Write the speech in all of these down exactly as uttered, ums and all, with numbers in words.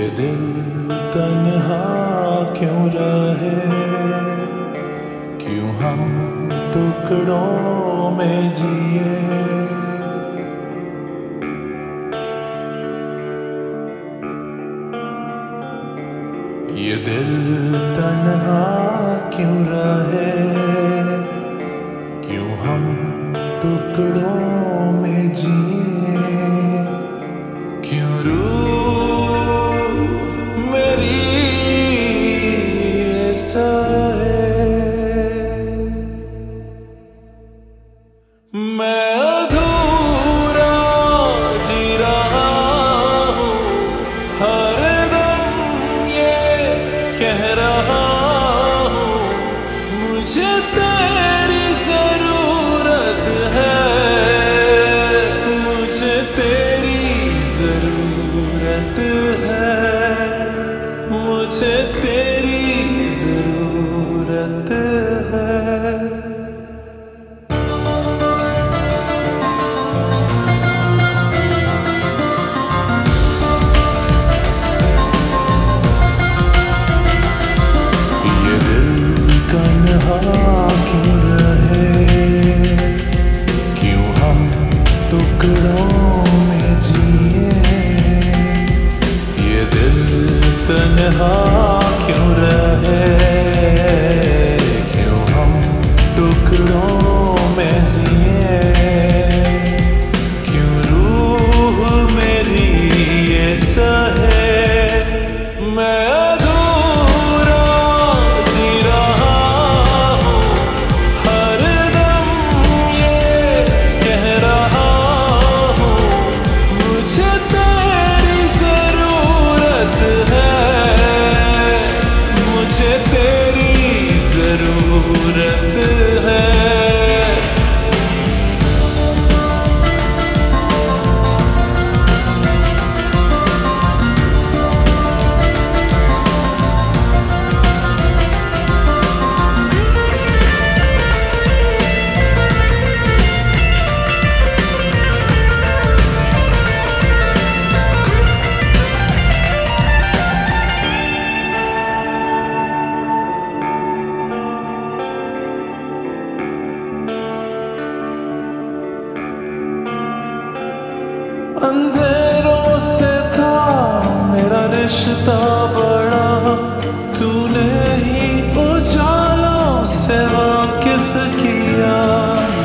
ये दिन तन्हा क्यों रहे, क्यों हम टुकड़ों में जिए। ये दिल तन्हा क्यों रहे, क्यों हम टुकड़ों में जिए। क्यों रूह मेरी ऐसा है, मैं अधूरा जी रहा हूँ, हर दम ये कह रहा हूँ, मुझे तेरी जरूरत है, मुझे तेरी जरूरत है, मुझे तेरी जरूरत है। ये दिल तन्हा क्यों रहे, क्यों हम टुकड़ों में जिए। ये दिल तन्हा क्यों रहे, क्यों हम टुकड़ों में जिए। क्यों रूह मेरी ऐसा है, मैं अधूरा जी रहा हूँ, हर दम ये कह रहा हूँ, मुझे तेरी जरूरत है, मुझे तेरी जरूरत है। अंधेरों से था मेरा रिश्ता बड़ा, तूने ही उजालों से वाकिफ किया।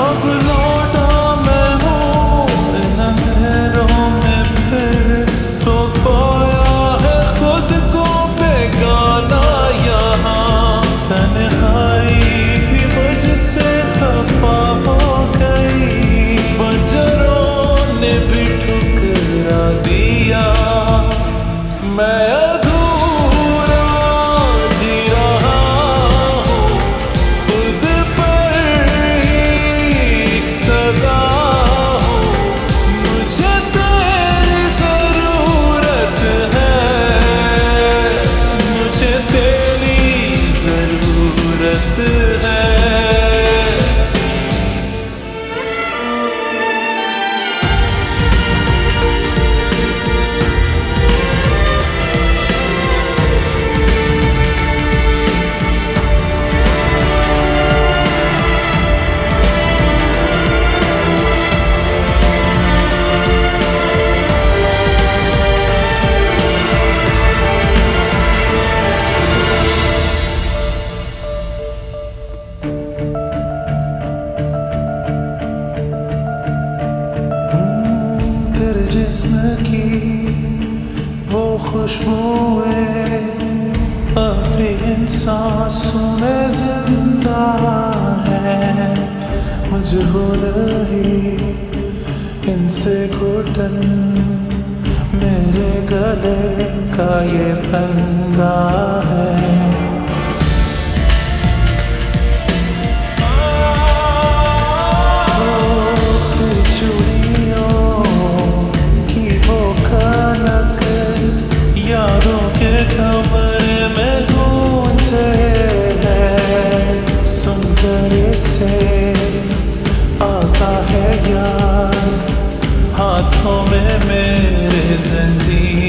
अब लौटा मैं हूँ इन अंधेरों में, फिर तो खोया है खुद को बेगाना यहाँ। तन्हाई ही मुझसे खफा हो गई, बजरों ने भी दिया। मैं अधूरा जी रहा हूँ, खुद पर एक सजा हूँ, मुझे तेरी जरूरत है, मुझे तेरी जरूरत है। जिस्म की वो खुशबुएं अपनी इन सांसों में जिंदा है, मजबूर ही इनसे घुटन मेरे गले का ये फंदा है। हाथों में मेरे जंजीर